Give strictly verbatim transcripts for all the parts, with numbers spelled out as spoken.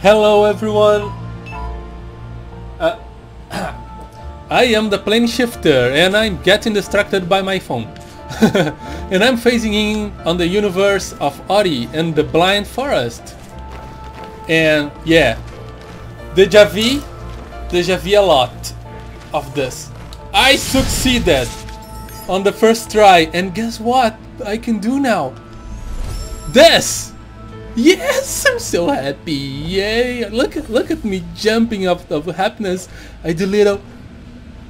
Hello everyone! Uh, I am the Plane Shifter and I'm getting distracted by my phone. And I'm phasing in on the universe of Ori and the Blind Forest. And yeah, deja vu, deja vu a lot of this. I succeeded on the first try and guess what I can do now? This! Yes, I'm so happy! Yay! Look at look at me jumping up of happiness. I do little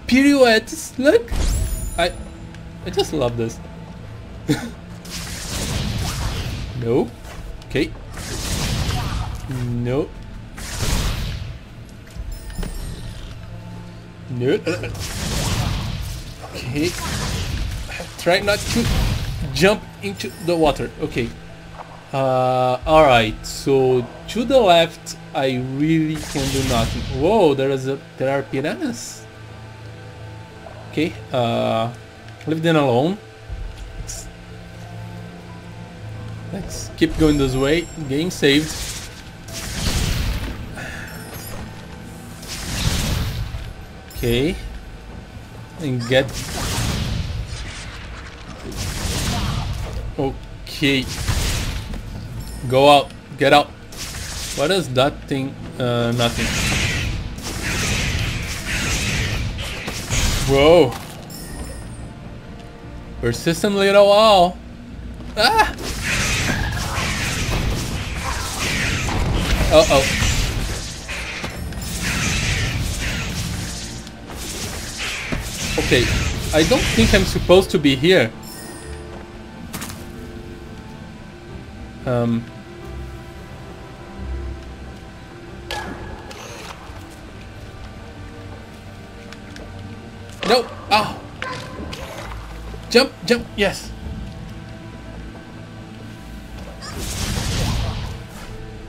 pirouettes. Look, I I just love this. No, okay, no, no. Okay, try not to jump into the water. Okay. Uh, alright, so to the left I really can do nothing. Whoa, there is a there are piranhas. Okay, uh, leave them alone. Let's, let's keep going this way. Game saved. Okay, and get. Okay. Go out, get out. What is that thing? Uh, nothing. Whoa. Persistent little owl. Ah! Uh oh. Okay, I don't think I'm supposed to be here. Um. No! Ow! Jump! Jump! Yes!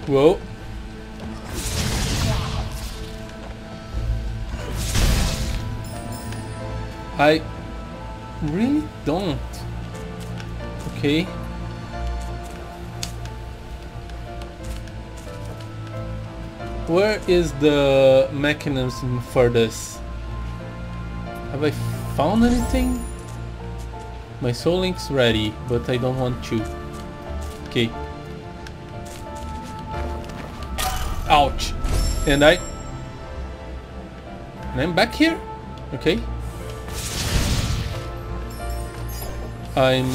Whoa! I really don't. Okay. Where is the mechanism for this? Have I found anything? My soul link's ready, but I don't want to. Okay. Ouch! And I... And I'm back here? Okay. I'm...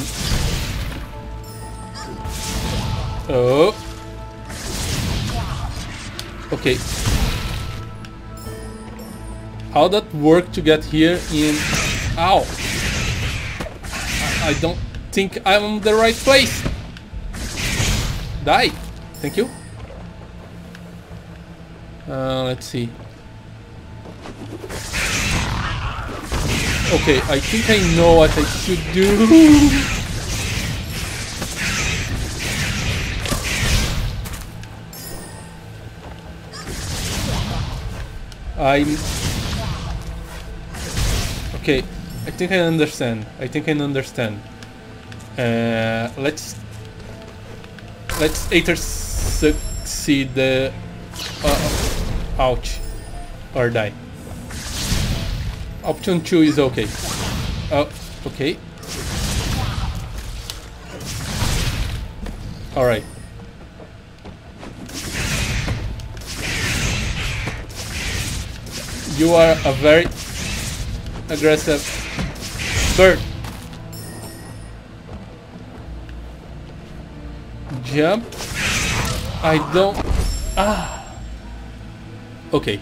Oh! Okay, how that work to get here in... Ow! I, I don't think I'm in the right place! Die! Thank you! Uh, let's see... Okay, I think I know what I should do! I'm... Okay, I think I understand. I think I understand. Uh, let's... Let's either succeed the... Uh, ouch. Or die. Option two is okay. Oh, okay. Alright. You are a very aggressive bird. Jump. I don't... Ah. Okay.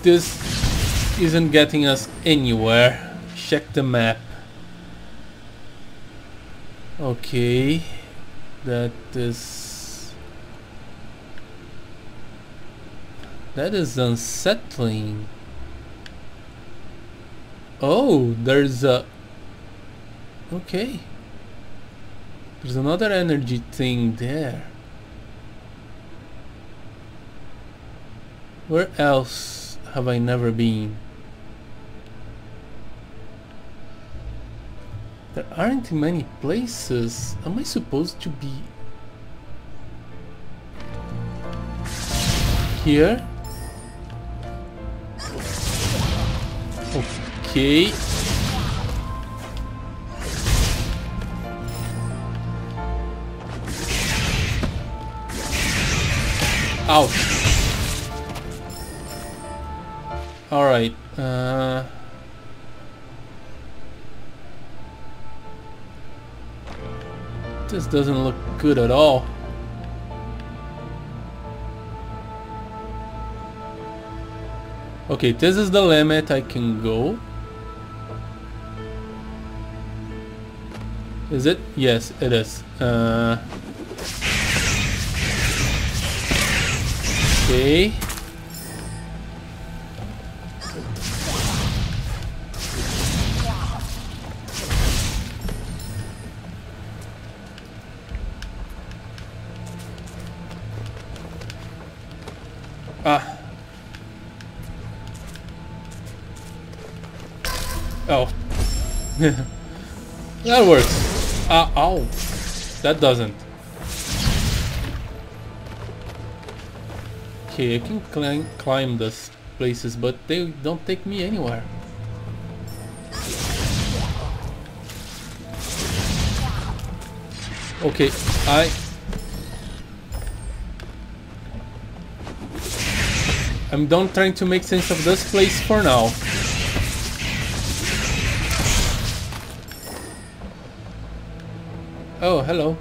This isn't getting us anywhere. Check the map. Okay. That is... That is unsettling. Oh, there's a... Okay. There's another energy thing there. Where else have I never been? There aren't many places. Am I supposed to be... here. Okay. Ouch. All right. Uh... This doesn't look good at all. Okay, this is the limit I can go. Is it? Yes, it is. Uh, okay. Ah. Oh. That works. Uh, ow. That doesn't. Okay, I can climb, climb those places, but they don't take me anywhere. Okay, I... I'm done trying to make sense of this place for now. Oh, hello.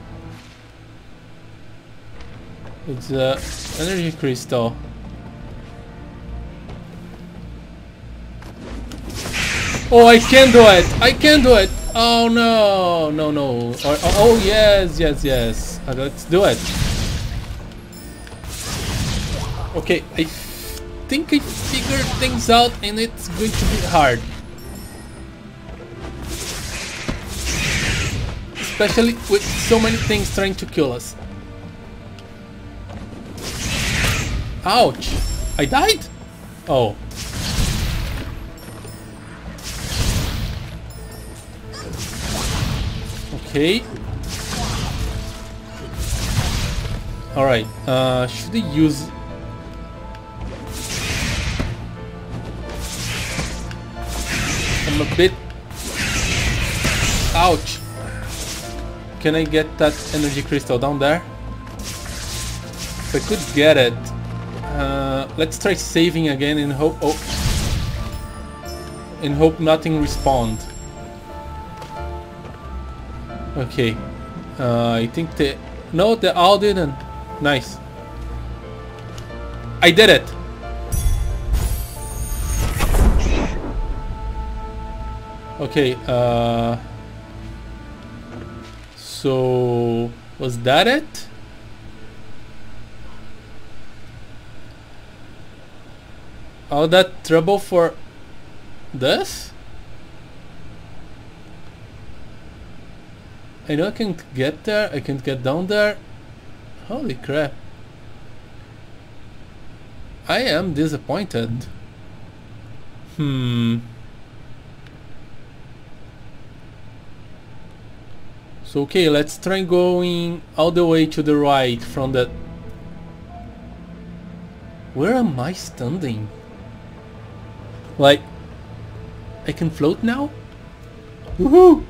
It's a energy crystal. Oh, I can do it! I can do it! Oh no, no, no. Oh, oh yes, yes, yes. Let's do it. Okay, I think I figured things out and it's going to be hard. Especially with so many things trying to kill us. Ouch! I died? Oh. Okay. Alright, uh, should I use... I'm a bit... Ouch! Can I get that energy crystal down there? If I could get it. Uh, let's try saving again and hope... Oh. And hope nothing respawned. Okay. Uh, I think they... No, they all didn't. Nice. I did it! Okay, uh... so, was that it? All that trouble for this? I know I can get there, I can get down there. Holy crap. I am disappointed. Hmm. So okay, let's try going all the way to the right from that. Where am I standing? Like, I can float now? Woohoo!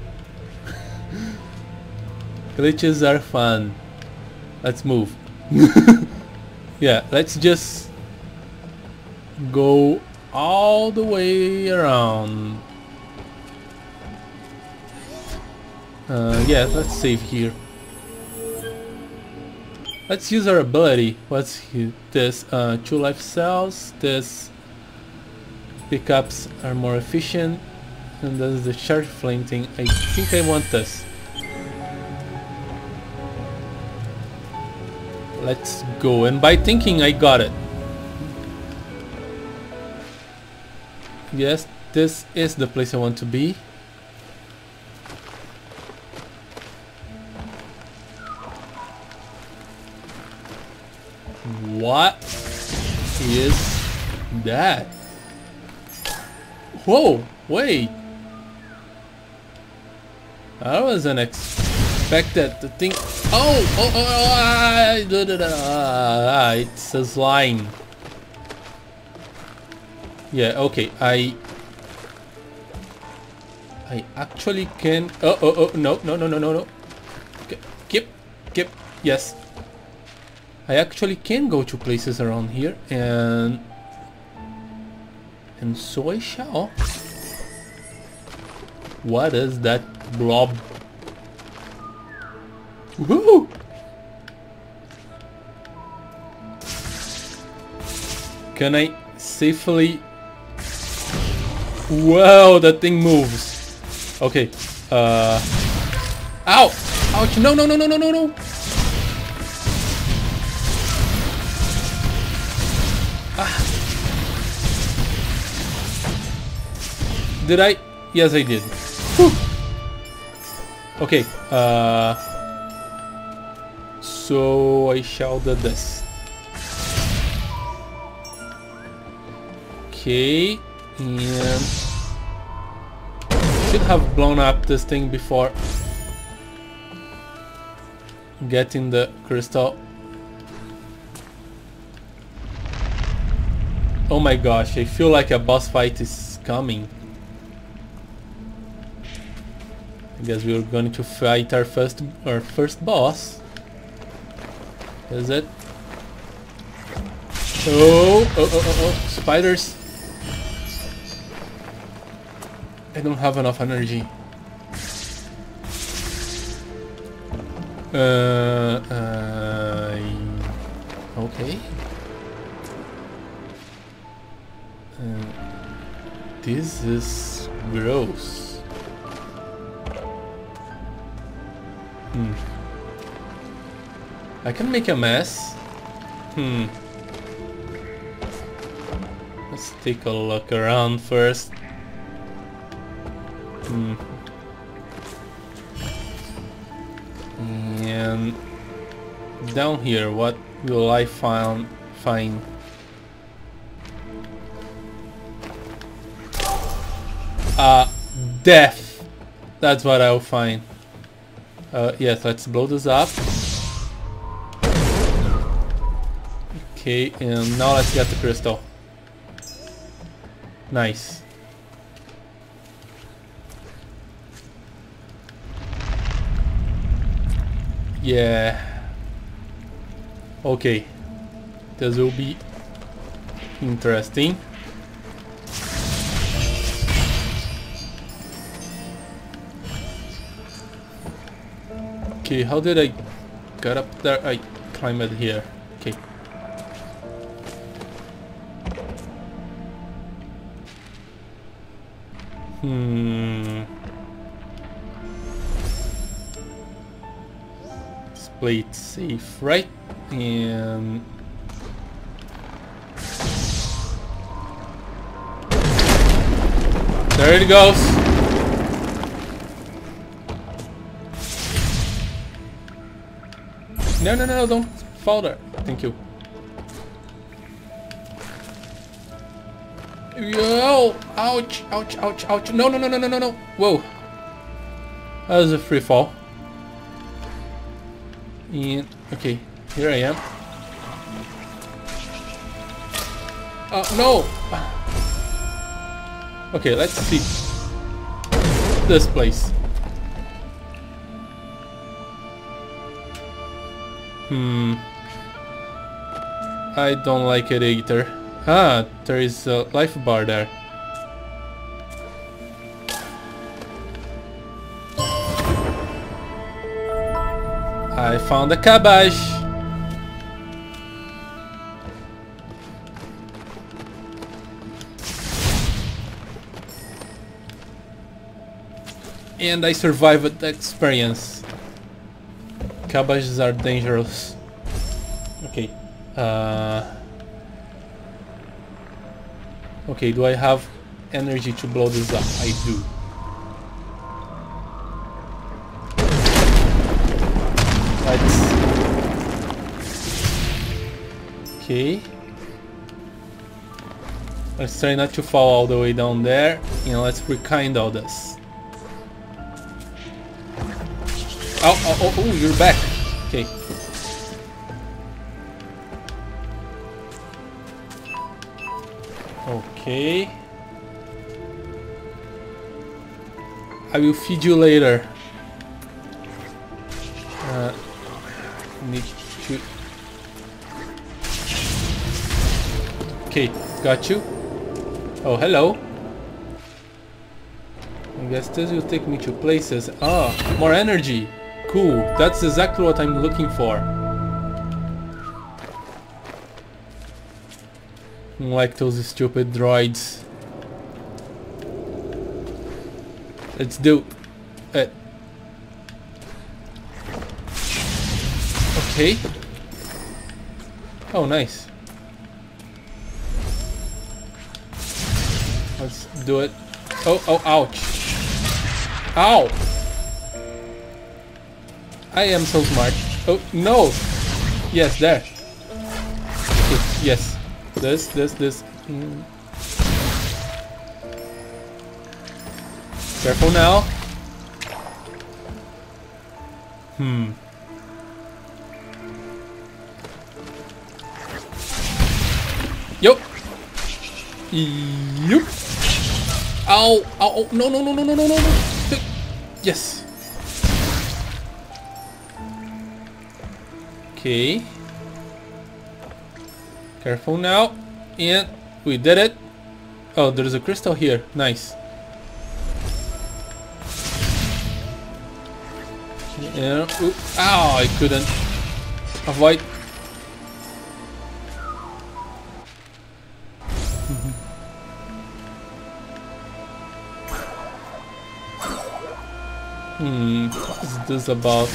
Glitches are fun. Let's move. Yeah, let's just go all the way around. Uh, yeah, let's save here. Let's use our ability. What's here? This? Uh, two life cells. This pickups are more efficient. And this is the charge flame thing. I think I want this. Let's go. And by thinking, I got it. Yes, this is the place I want to be. What is that? Whoa, wait. That was unexpected. The thing. Oh, oh, oh, ah, it's a slime. Yeah, okay, I... I actually can... Oh, oh, oh, no, no, no, no, no, no. Keep, keep, yes. I actually can go to places around here, and... And so I shall. What is that blob? Woohoo! Can I safely... Whoa, that thing moves. Okay. Uh... Ow! Ouch! No, no, no, no, no, no, no! Ah! Did I? Yes, I did. Whew. Okay. Uh... So I shall do this. Okay, and should have blown up this thing before getting the crystal. Oh my gosh, I feel like a boss fight is coming. I guess we're going to fight our first our first boss. Is it? Oh, oh, oh, oh, oh. Spiders. I don't have enough energy. Uh, uh, okay. Uh, this is gross. Hmm. I can make a mess. Hmm. Let's take a look around first. Mm. And down here, what will I find? Find. Uh, death. That's what I'll find. Uh, yes, let's blow this up. Okay, and now let's get the crystal. Nice. Yeah. Okay. This will be interesting. Okay, how did I get up there? I climbed it here. Okay. Hmm. Play it safe, right? And there it goes. No, no, no, don't fall there. Thank you. Yo! Ouch! Ouch! Ouch! Ouch! No! No! No! No! No! No! No! Whoa! That was a free fall. And okay, here I am. Oh no! Okay, let's see this place. Hmm. I don't like it either. Ah, there is a life bar there. I found a cabbage. And I survived the experience. Cabbages are dangerous. Okay. Uh, okay, do I have energy to blow this up? I do. Okay, let's try not to fall all the way down there, and let's rekind all this. Oh, oh, oh, oh, you're back. Okay. Okay. I will feed you later. Uh, need to... Okay, got you. Oh, hello. I guess this will take me to places. Ah, more energy. Cool, that's exactly what I'm looking for. Like those stupid droids. Let's do it. Okay. Oh, nice. Let's do it. Oh, oh, ouch. Ow! I am so smart. Oh, no! Yes, there. Yes. This, this, this. Mm. Careful now. Hmm. Yup. Yup. Ow. Ow. No, no, no, no, no, no, no. Yes. Okay. Careful now. And we did it. Oh, there's a crystal here. Nice. Yeah. Ow, oh, I couldn't avoid. Hmm, what is this about?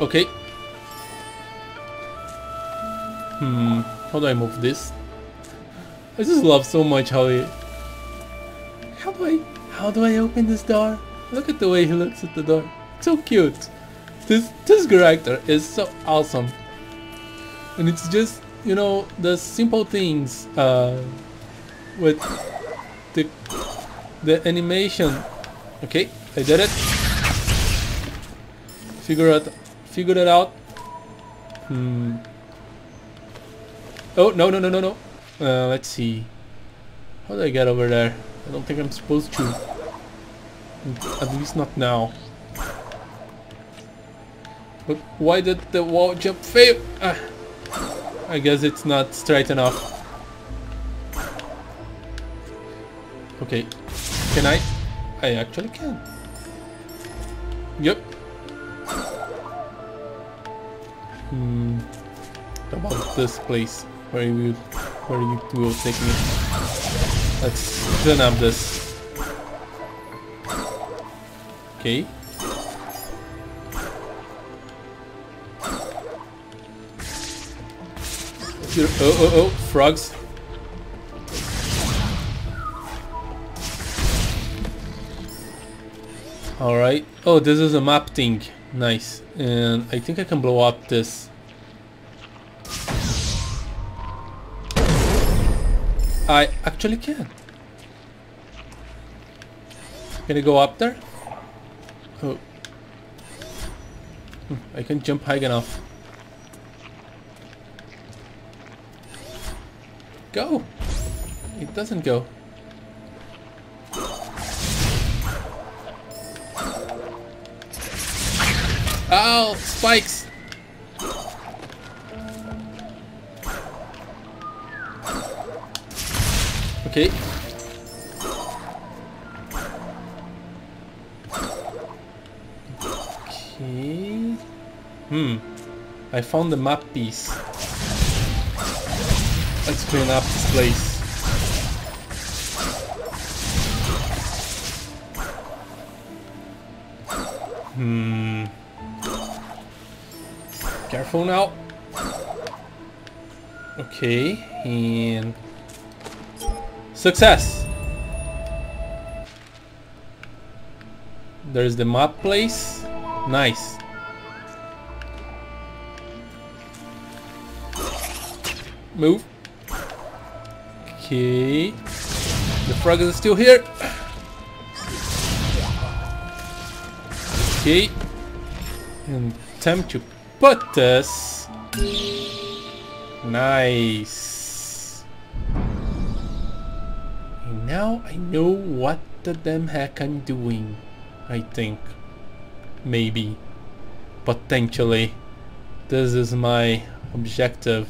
Okay. Hmm, how do I move this? I just love so much how it... How do I, how do I open this door? Look at the way he looks at the door. It's so cute. This, this character is so awesome. And it's just, you know, the simple things uh, with the, the animation. Okay, I did it. Figure out, figure it out. Hmm. Oh, no, no, no, no, no. Uh, let's see. How do I get over there? I don't think I'm supposed to. At least not now. But why did the wall jump fail? Ah, I guess it's not straight enough. Okay. Can I? I actually can. Yep. Hmm. About this place where you will, where you will take me. Let's clean up this. Okay. Oh, oh, oh, frogs. Alright. Oh, this is a map thing. Nice. And I think I can blow up this. I actually can. Can I go up there? Oh. I can jump high enough. Go! It doesn't go. Ow! Spikes! Okay. Okay. Hmm. I found the map piece. Let's clean up this place. Hmm. Careful now. Okay. And... Success! There's the map place. Nice. Move. Okay. The frog is still here. Okay. And time to put this. Nice. And now I know what the damn heck I'm doing. I think. Maybe. Potentially. This is my objective.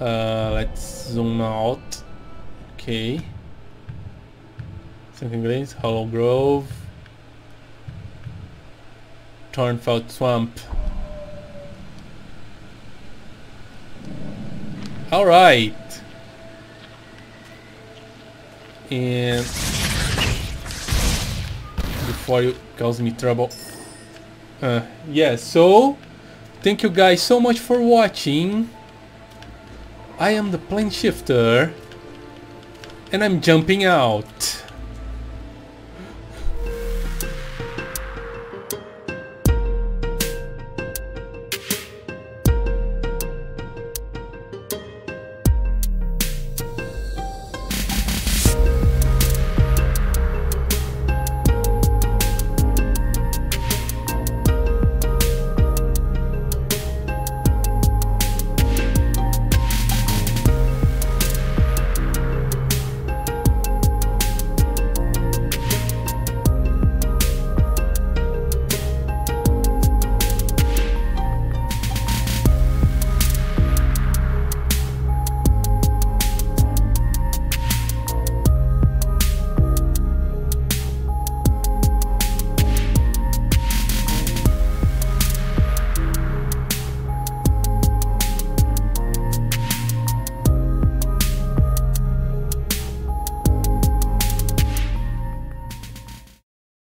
Uh, let's zoom out. Okay. Sunken Glades, Hollow Grove. Thornfelt Swamp. Alright. And before you cause me trouble. Uh, yeah, so thank you guys so much for watching. I am the Plane Shifter and I'm jumping out.